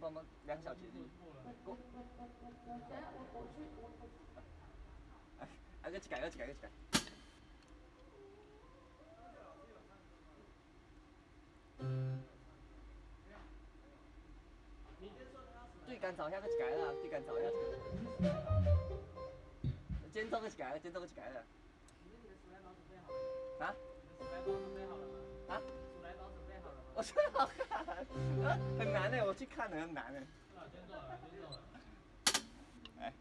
帮忙，两小节就过。哎，要去改。对干草下个去改了，对干草下去。监督个去改了，监督个去改了。啊？啊？ 我真好看，很难的，我去看的很难的。哎。